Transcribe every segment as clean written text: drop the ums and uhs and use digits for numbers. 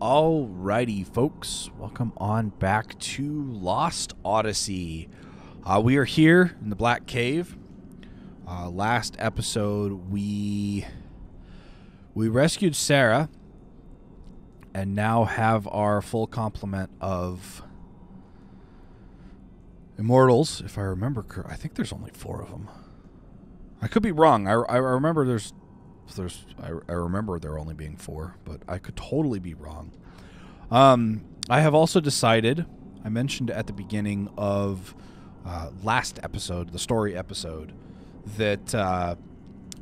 Alrighty, folks, welcome on back to Lost Odyssey. We are here in the Black Cave. Last episode, we rescued Sarah, and now have our full complement of immortals. If I remember correctly, I think there's only 4 of them. I could be wrong. I remember I remember there only being 4, but I could totally be wrong. I have also decided, I mentioned at the beginning of last episode, the story episode, that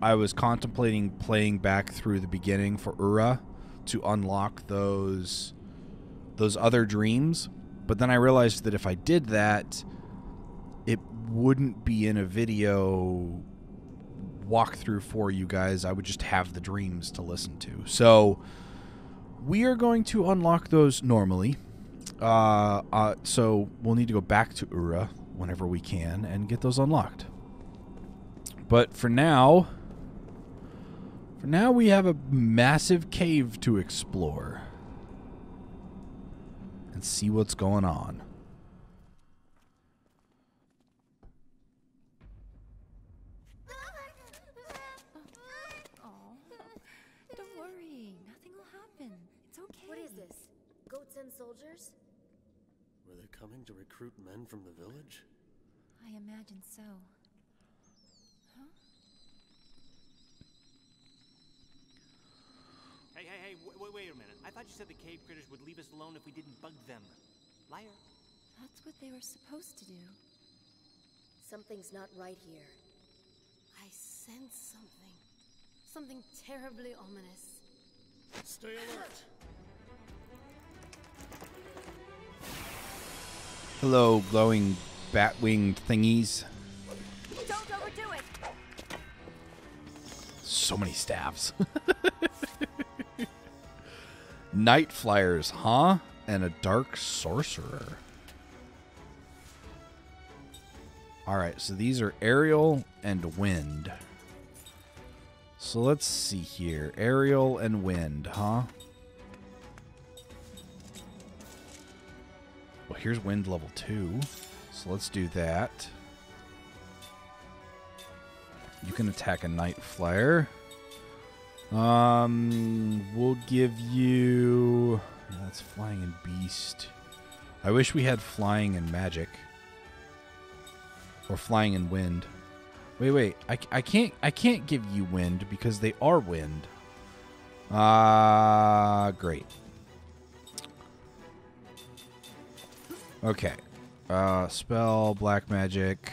I was contemplating playing back through the beginning for Ura to unlock those other dreams, but then I realized that if I did that, it wouldn't be in a video walkthrough for you guys. I would just have the dreams to listen to. So we are going to unlock those normally. So we'll need to go back to Ura whenever we can and get those unlocked. But for now we have a massive cave to explore and see what's going on. Soldiers? Were they coming to recruit men from the village? I imagine so. Huh? Hey, wait a minute. I thought you said the cave critters would leave us alone if we didn't bug them. Liar. That's what they were supposed to do. Something's not right here. I sense something. Something terribly ominous. Stay alert! Hello, glowing bat-winged thingies. Don't overdo it. So many staffs. Night flyers, huh? And a dark sorcerer. Alright, so these are aerial and wind. So let's see here. Aerial and wind, huh? Well, here's wind level 2, so let's do that. You can attack a night flyer. We'll give you... yeah, that's flying and beast. I wish we had flying and magic. Or flying and wind. Wait. I can't give you wind because they are wind. Great. Okay, spell, black magic,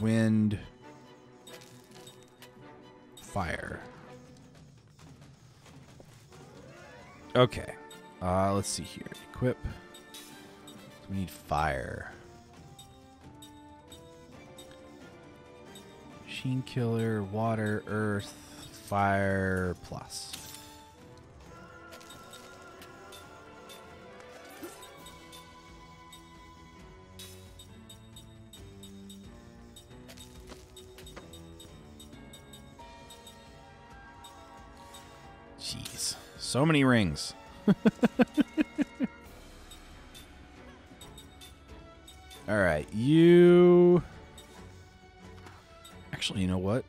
wind, fire. Okay, let's see here. Equip. We need fire. Machine killer, water, earth, fire, plus. So many rings. Alright, you... actually, you know what?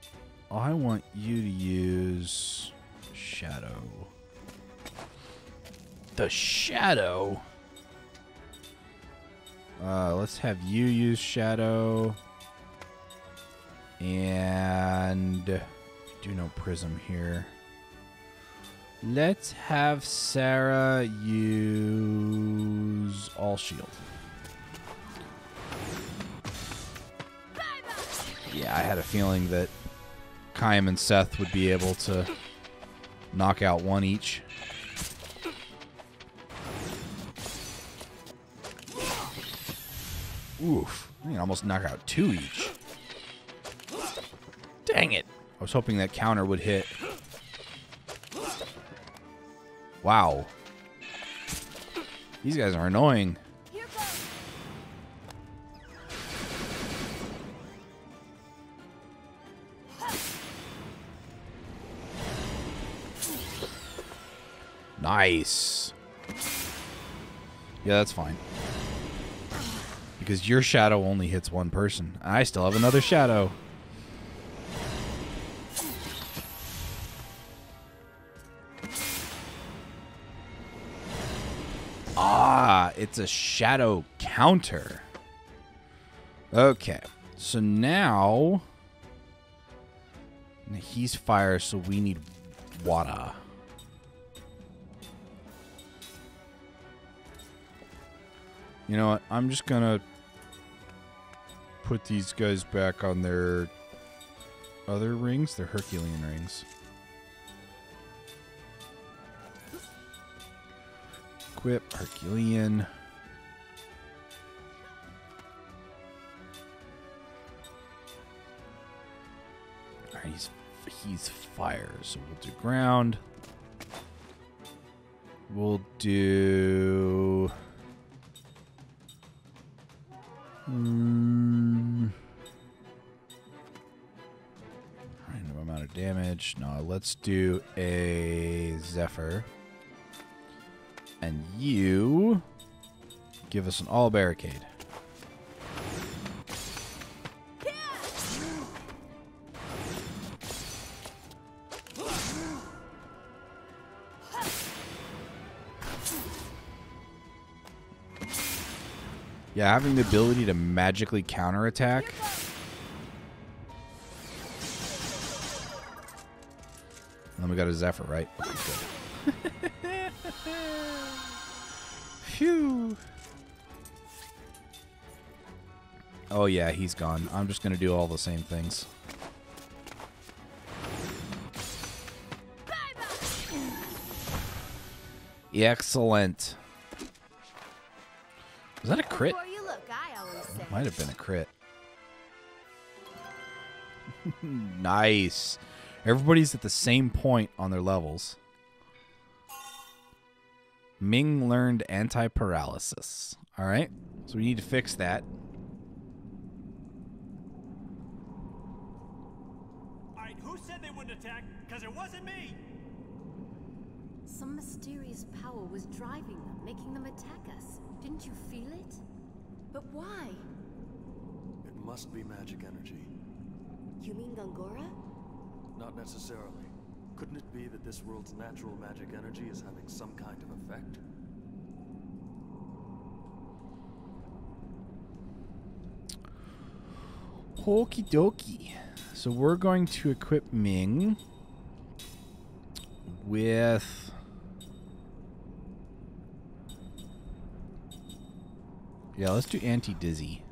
I want you to use... shadow. The shadow? Let's have you use shadow. And... do no prism here. Let's have Sarah use all shield. Yeah, I had a feeling that Chaim and Seth would be able to knock out one each. Oof, I can almost knock out 2 each. Dang it. I was hoping that counter would hit. Wow. These guys are annoying. Nice. Yeah, that's fine. Because your shadow only hits one person. I still have another shadow. Ah, it's a shadow counter. Okay. So now... he's fire, so we need water. You know what? I'm just gonna put these guys back on their other rings, their Herculean rings. Equip Herculean. Alright, he's fire, so we'll do ground. We'll do... random amount of damage. No, let's do a Zephyr. And you give us an all barricade. Yeah, having the ability to magically counterattack. And then we got a Zephyr, right? Okay, phew. Oh yeah, he's gone. I'm just gonna do all the same things. Yeah, excellent. Was that a crit? It might have been a crit. Nice. Everybody's at the same point on their levels. Ming learned anti-paralysis. All right. So we need to fix that. All right, who said they wouldn't attack? Because it wasn't me. Some mysterious power was driving them, making them attack us. Didn't you feel it? But why? It must be magic energy. You mean Gangora? Not necessarily. Couldn't it be that this world's natural magic energy is having some kind of effect? Okie dokie. So we're going to equip Ming with... yeah, let's do anti-dizzy.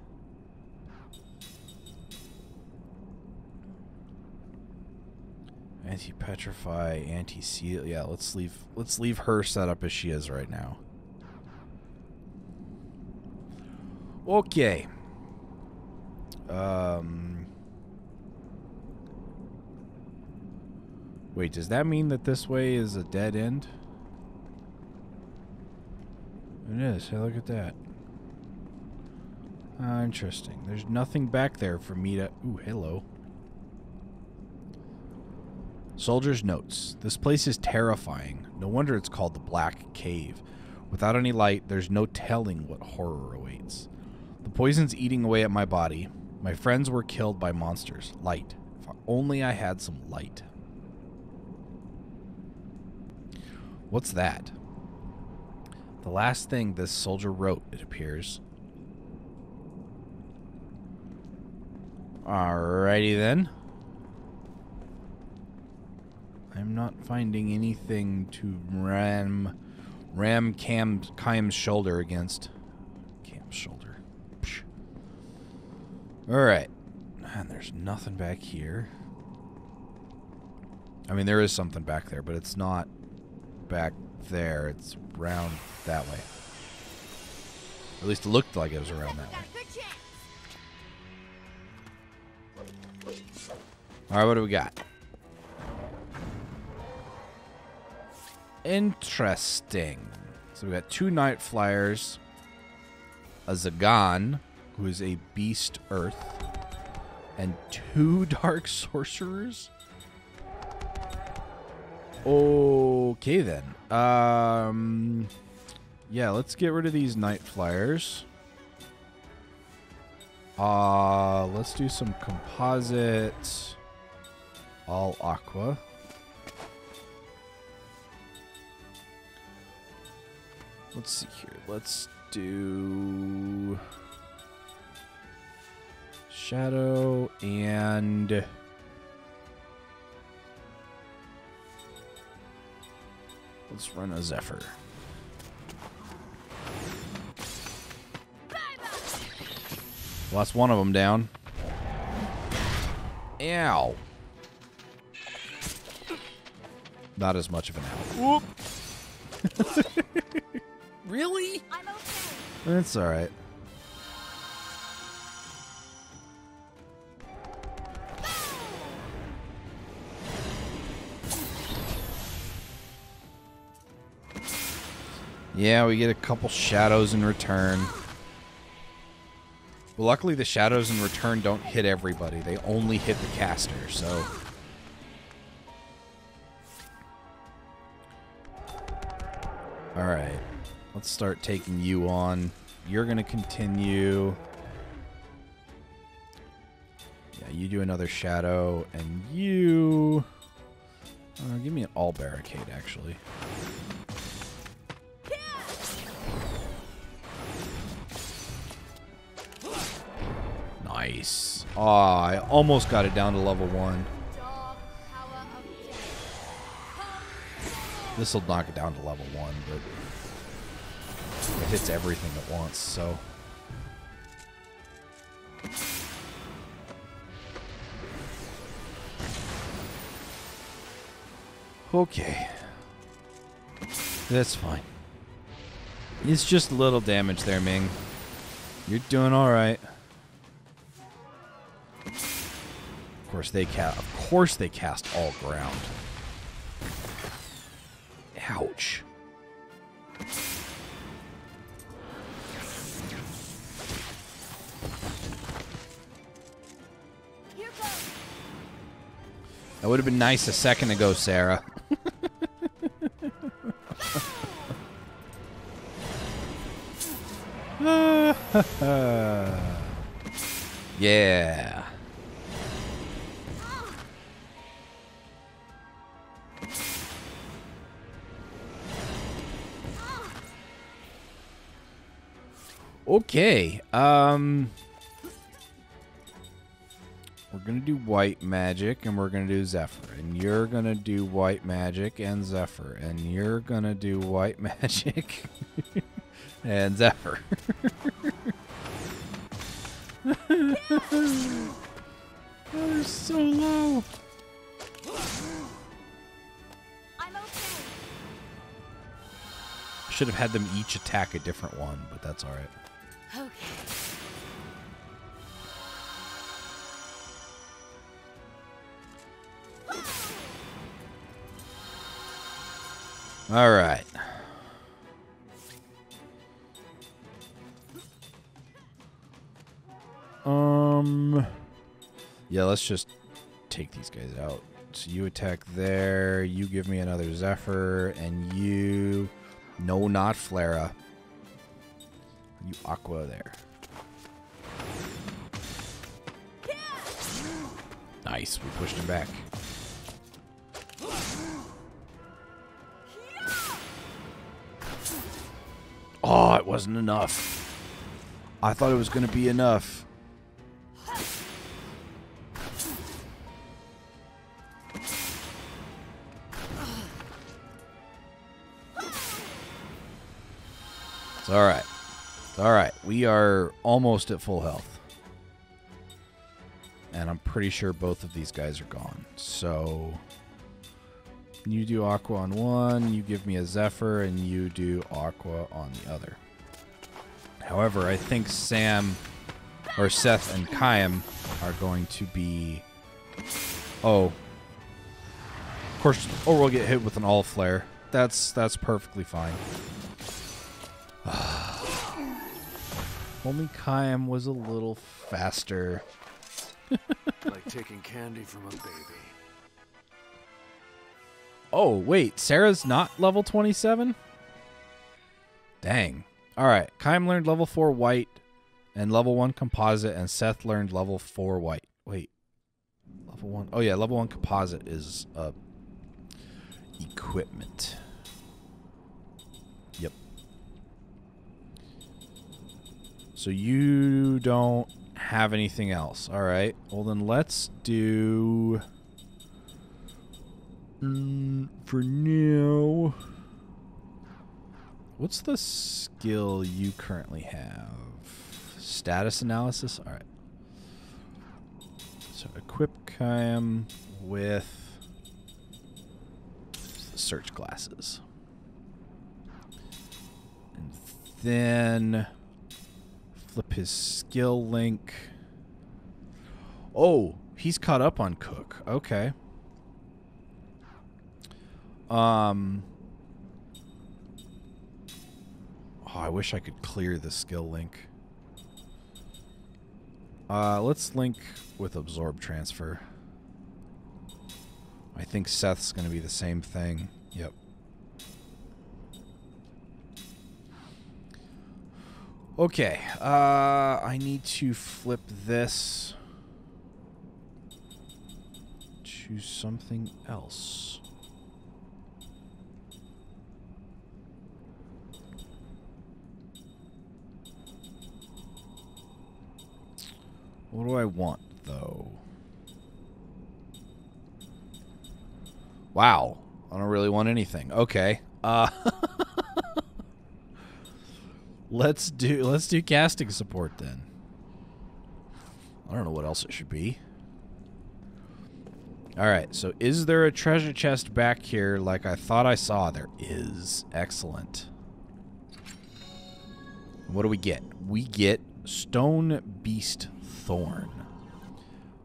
Anti-petrify, anti-seal. Yeah, let's leave her set up as she is right now. Okay. Wait, does that mean that this way is a dead end? It is. Hey, look at that. Interesting. There's nothing back there for me to... ooh, hello. Soldier's notes. This place is terrifying. No wonder it's called the Black Cave. Without any light, there's no telling what horror awaits. The poison's eating away at my body. My friends were killed by monsters. Light. If only I had some light. What's that? The last thing this soldier wrote, it appears... alrighty then. I'm not finding anything to ram Cam's shoulder against. Cam's shoulder. Alright. And there's nothing back here. I mean, there is something back there, but it's not back there. It's round that way. At least it looked like it was around that way. Alright, what do we got? Interesting. So we got two Night Flyers, a Zagan, who is a Beast Earth, and two Dark Sorcerers? Okay then. Yeah, let's get rid of these night flyers. Let's do some composite. All aqua. Let's see here. Let's do shadow and let's run a Zephyr. Lost one of them down. Ow. Not as much of an owl. Whoop. Really? I'm okay. That's all right. Yeah, we get a couple shadows in return. Well, luckily the shadows in return don't hit everybody. They only hit the caster, so... Alright. Let's start taking you on. You're going to continue. Yeah, you do another shadow, and you... give me an all barricade, actually. Nice. Ah, I almost got it down to level 1. This will knock it down to level 1, but it hits everything at once, so... Okay. That's fine. It's just a little damage there, Ming. You're doing alright. Of course they cast all ground. Ouch. That would have been nice a second ago, Sarah. Yeah. Okay, we're going to do white magic, and we're going to do Zephyr, and you're going to do white magic and Zephyr, and you're going to do white magic and Zephyr. They're so low. I'm okay. Should have had them each attack a different one, but that's all right. Okay. All right. Yeah, let's just take these guys out. So you attack there, you give me another Zephyr, and you... No, not Flare. You aqua there. Nice, we pushed him back. Oh, it wasn't enough. I thought it was going to be enough. It's all right. All right, we are almost at full health. And I'm pretty sure both of these guys are gone. So you do Aqua on one, you give me a Zephyr, and you do Aqua on the other. However, I think Sam, or Seth and Kaim are going to be... Oh. Of course, or we'll get hit with an all flare. That's perfectly fine. Only Kaim was a little faster. Like taking candy from a baby. Oh, wait. Sarah's not level 27? Dang. Alright. Kaim learned level 4 white and level 1 composite, and Seth learned level 4 white. Wait. Level 1. Oh, yeah. Level 1 composite is equipment. Yep. So you don't have anything else. Alright. Well, then let's do... for now... What's the skill you currently have? Status analysis? Alright. So equip Kaim with search glasses. And then flip his skill link. Oh, he's caught up on Cook. Okay. Oh, I wish I could clear the skill link. Let's link with absorb transfer. I think Seth's going to be the same thing. Yep. Okay. I need to flip this to something else. What do I want, though? Wow. I don't really want anything. Okay. Let's do casting support, then. I don't know what else it should be. Alright, so is there a treasure chest back here like I thought I saw? There is. Excellent. What do we get? We get Stone Beast Thorn.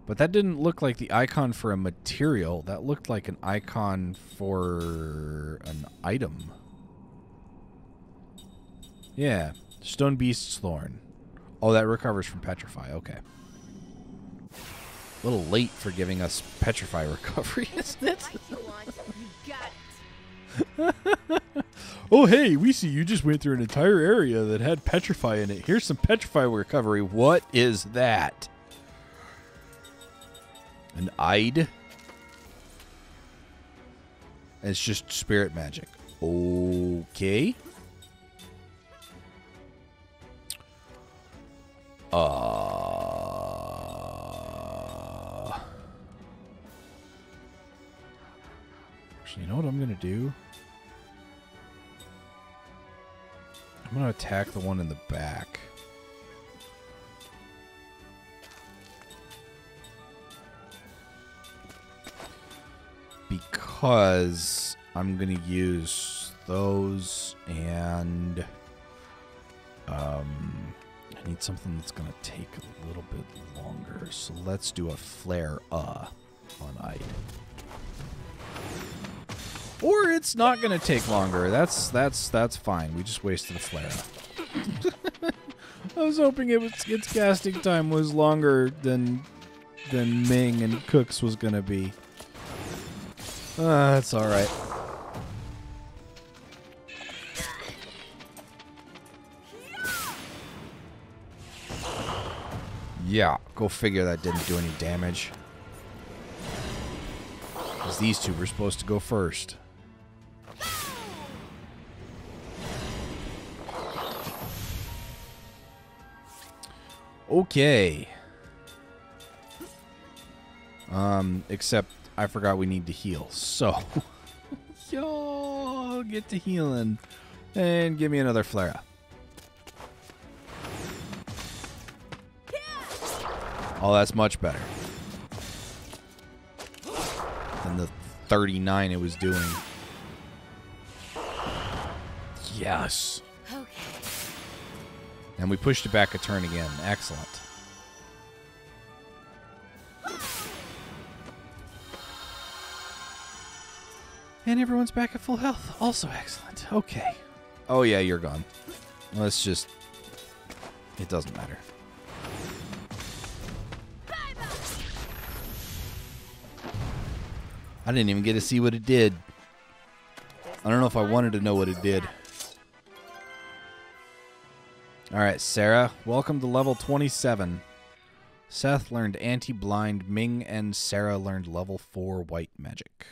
But that didn't look like the icon for a material. That looked like an icon for an item. Yeah. Stone Beast's Thorn. Oh, that recovers from Petrify. Okay. A little late for giving us Petrify recovery, isn't it? Oh, hey, we see you just went through an entire area that had Petrify in it. Here's some Petrify recovery. What is that? An Eid? It's just spirit magic. Okay. Actually, you know what I'm going to do? I'm going to attack the one in the back. Because I'm going to use those, and I need something that's going to take a little bit longer. So let's do a flare on Ide. Or it's not going to take longer. That's fine. We just wasted a flare. I was hoping its casting time was longer than Ming and Cook's was going to be. That's all right. Yeah, go figure that didn't do any damage. 'Cause these two were supposed to go first. Okay. Except I forgot we need to heal. So, y'all get to healing and give me another flare-up. Oh, that's much better than the 39 it was doing. Yes. And we pushed it back a turn again. Excellent. And everyone's back at full health. Also excellent. Okay. Oh, yeah, you're gone. Let's just... It doesn't matter. I didn't even get to see what it did. I don't know if I wanted to know what it did. Alright, Sarah, welcome to level 27. Seth learned anti-blind, Ming and Sarah learned level 4 white magic.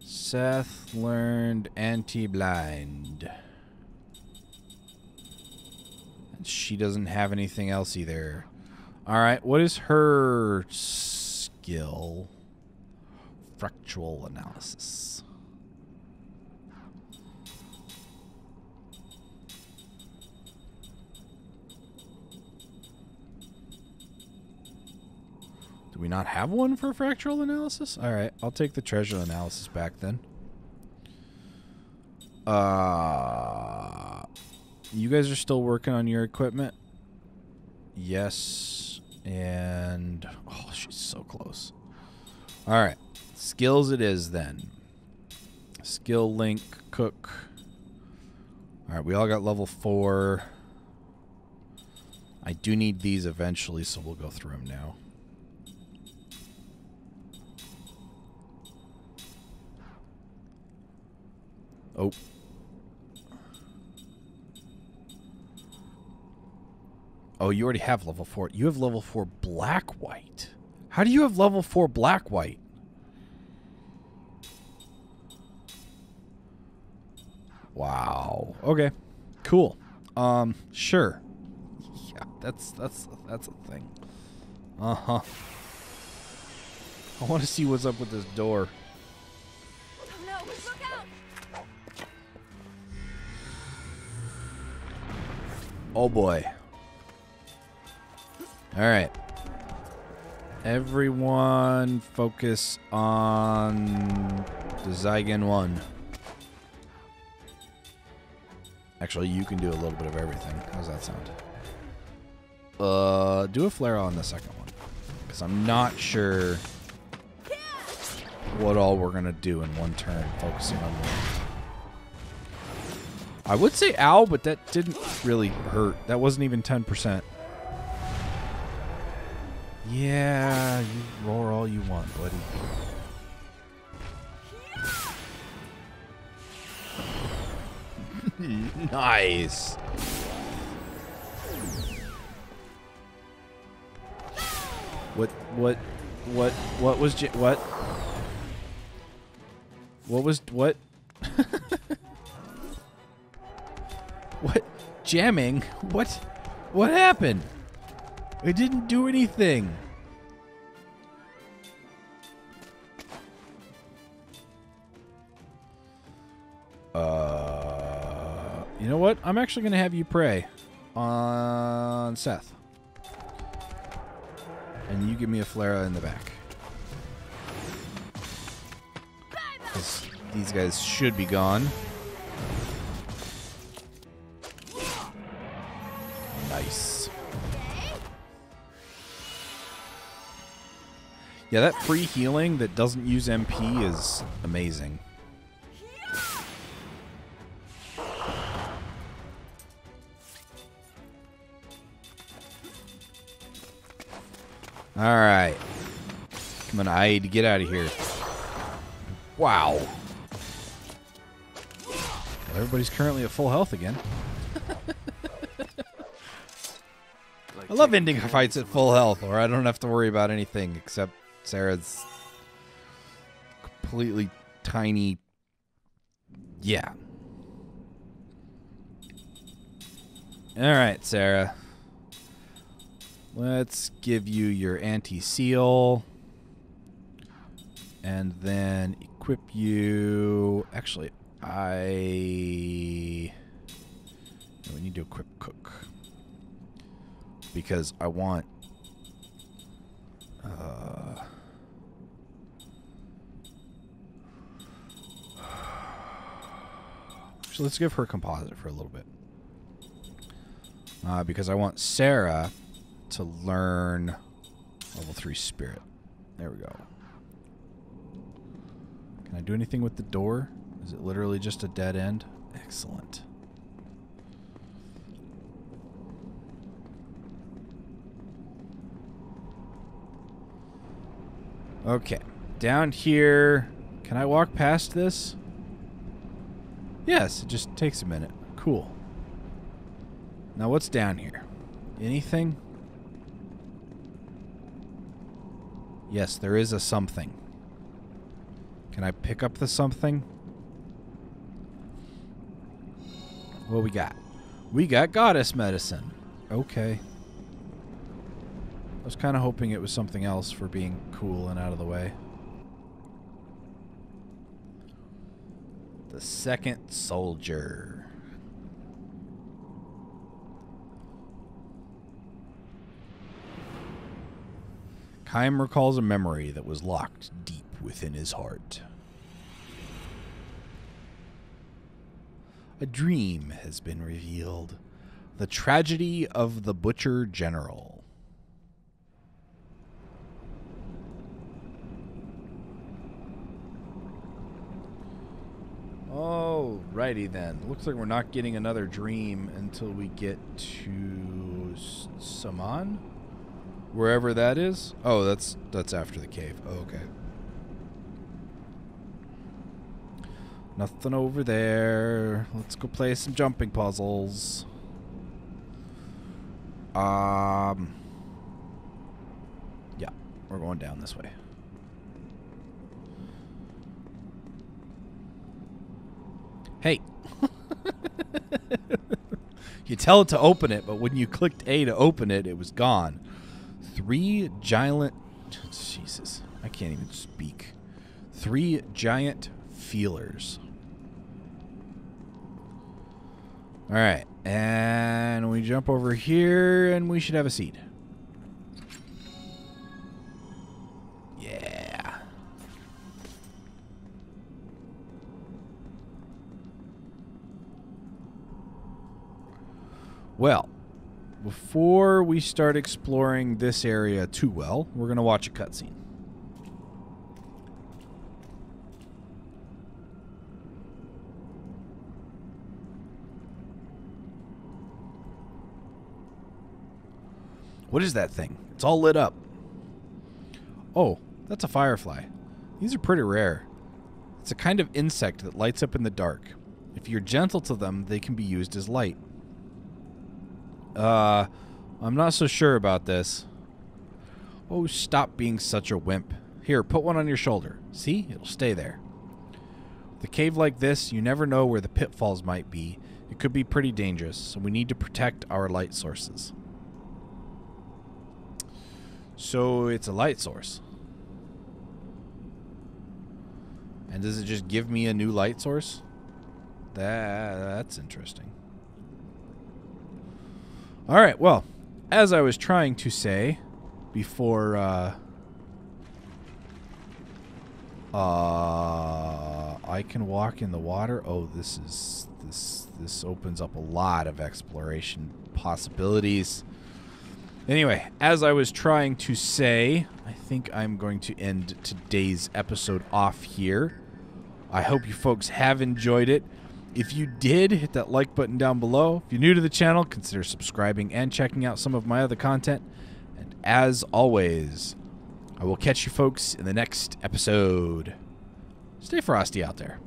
Seth learned anti-blind. And she doesn't have anything else either. Alright, what is her skill? Fractal analysis. Do we not have one for fractal analysis? Alright, I'll take the treasure analysis back then. You guys are still working on your equipment? Yes. And... oh, she's so close. Alright. Skills it is then. Skill link, cook. Alright, we all got level 4. I do need these eventually, so we'll go through them now. Oh. Oh, you already have level 4. You have level 4 black white. How do you have level 4 black white? Wow. Okay. Cool. Sure. Yeah, that's a thing. Uh-huh. I want to see what's up with this door. Oh boy. Alright. Everyone focus on the Zagan one. Actually, you can do a little bit of everything. How's that sound? Do a flare on the second one. Because I'm not sure what all we're going to do in one turn focusing on one. I would say ow, but that didn't really hurt. That wasn't even 10%. Yeah, you roar all you want, buddy. Nice. What was What? Jamming? What happened? It didn't do anything. You know what? I'm actually going to have you pray on Seth. And you give me a flare in the back. Because these guys should be gone. Nice. Yeah, that free healing that doesn't use MP is amazing. Alright. Come on, I need to get out of here. Wow. Well, everybody's currently at full health again. I love ending fights at full health, or I don't have to worry about anything except Sarah's completely tiny... yeah. Alright, Sarah. Let's give you your anti-seal. And then equip you... actually, we need to equip cook. Because I want... so let's give her composite for a little bit. Because I want Sarah to learn level 3 spirit. There we go. Can I do anything with the door? Is it literally just a dead end? Excellent. Okay, down here. Can I walk past this? Yes, it just takes a minute. Cool. Now what's down here? Anything? Yes, there is a something. Can I pick up the something? What we got? We got goddess medicine. Okay. I was kind of hoping it was something else for being cool and out of the way. The second soldier. Kaim recalls a memory that was locked deep within his heart. A dream has been revealed. The tragedy of the Butcher General. Alrighty then. Looks like we're not getting another dream until we get to Saman? Wherever that is? Oh, that's after the cave. Oh, okay. Nothing over there. Let's go play some jumping puzzles. Yeah, we're going down this way. Hey. You tell it to open it, but when you clicked A to open it, it was gone. Jesus, I can't even speak. 3 giant feelers. All right, and we jump over here, and we should have a seed. Yeah. Well, before we start exploring this area too well, we're going to watch a cutscene. What is that thing? It's all lit up. Oh, that's a firefly. These are pretty rare. It's a kind of insect that lights up in the dark. If you're gentle to them, they can be used as light. I'm not so sure about this. Oh, stop being such a wimp. Here, put one on your shoulder. See? It'll stay there. With a cave like this, you never know where the pitfalls might be. It could be pretty dangerous, so we need to protect our light sources. So, it's a light source. And does it just give me a new light source? That's interesting. All right, well, as I was trying to say before I can walk in the water. Oh, this opens up a lot of exploration possibilities. Anyway, as I was trying to say, I think I'm going to end today's episode off here. I hope you folks have enjoyed it. If you did, hit that like button down below. If you're new to the channel, consider subscribing and checking out some of my other content. And as always, I will catch you folks in the next episode. Stay frosty out there.